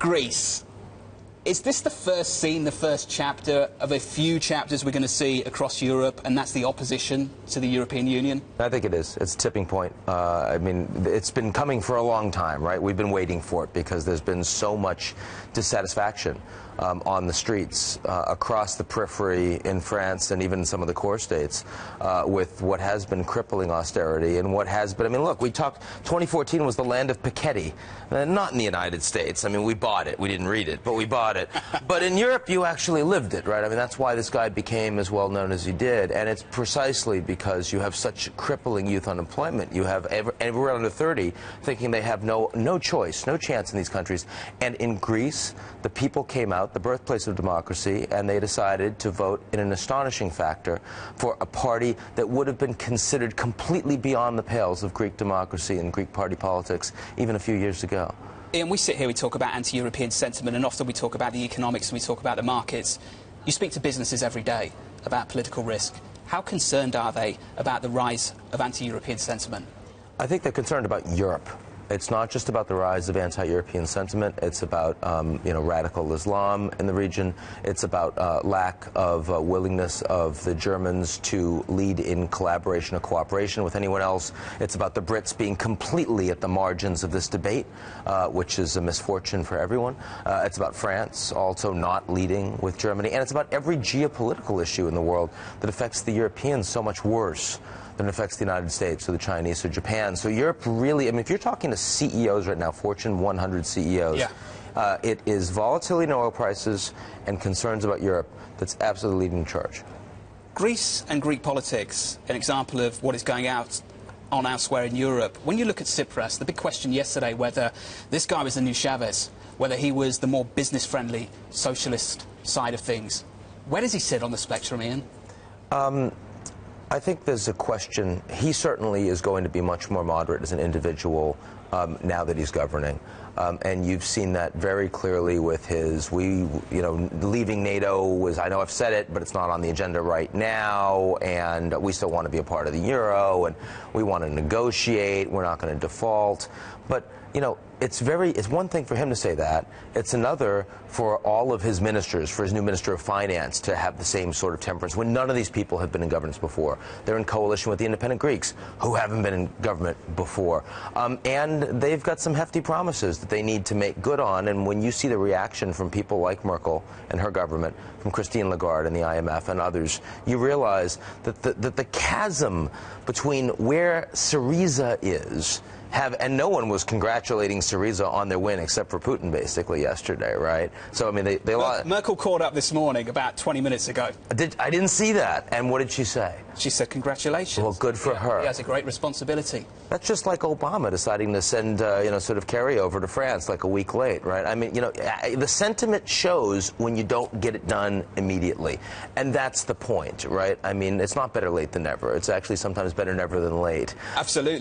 Greece. Is this the first scene, the first chapter of a few chapters we're going to see across Europe, and that's the opposition to the European Union? I think it is. It's a tipping point. I mean, it's been coming for a long time, right? We've been waiting for it because there's been so much dissatisfaction on the streets across the periphery in France and even some of the core states with what has been crippling austerity and what has been, I mean, look, we talked, 2014 was the land of Piketty, not in the United States. I mean, we bought it. We didn't read it, but we bought it. But in Europe, you actually lived it, right? I mean, that's why this guy became as well known as he did. And it's precisely because you have such crippling youth unemployment. You have everyone under 30 thinking they have no choice, no chance in these countries. And in Greece, the people came out, the birthplace of democracy, and they decided to vote in an astonishing factor for a party that would have been considered completely beyond the pales of Greek democracy and Greek party politics even a few years ago. Ian, we sit here, we talk about anti-European sentiment, and often we talk about the economics and we talk about the markets. You speak to businesses every day about political risk. How concerned are they about the rise of anti-European sentiment? I think they're concerned about Europe. It's not just about the rise of anti-European sentiment. It's about radical Islam in the region. It's about lack of willingness of the Germans to lead in collaboration or cooperation with anyone else. It's about the Brits being completely at the margins of this debate, which is a misfortune for everyone. It's about France also not leading with Germany. And it's about every geopolitical issue in the world that affects the Europeans so much worse than it affects the United States or the Chinese or Japan. So Europe really, I mean, if you're talking to CEOs right now, Fortune 100 CEOs, yeah. It is volatility in oil prices and concerns about Europe that's absolutely leading the charge. Greece and Greek politics, an example of what is going out on elsewhere in Europe. When you look at Tsipras, the big question yesterday, whether this guy was the new Chavez, whether he was the more business-friendly socialist side of things. Where does he sit on the spectrum, Ian? I think there's a question. He certainly is going to be much more moderate as an individual now that he's governing. And you've seen that very clearly with his, leaving NATO was, I know I've said it, but it's not on the agenda right now, and we still want to be a part of the euro, and we want to negotiate, we're not going to default. But, you know, it's one thing for him to say that. It's another for all of his ministers, for his new minister of finance, to have the same sort of temperance when none of these people have been in governance before. They're in coalition with the independent Greeks, who haven't been in government before. And they've got some hefty promises that they need to make good on. And when you see the reaction from people like Merkel and her government, from Christine Lagarde and the IMF and others, you realize that the chasm between where Syriza is and no one was congratulating Syriza on their win except for Putin basically yesterday, right? So I mean, they lost. Merkel called up this morning about 20 minutes ago. I didn't see that. And what did she say? She said congratulations. Well, good for her. He has a great responsibility. That's just like Obama deciding to send sort of carryover to France like a week late, right? I mean, the sentiment shows when you don't get it done immediately, and that's the point, right? I mean, it's not better late than never. It's actually sometimes better never than late. Absolutely.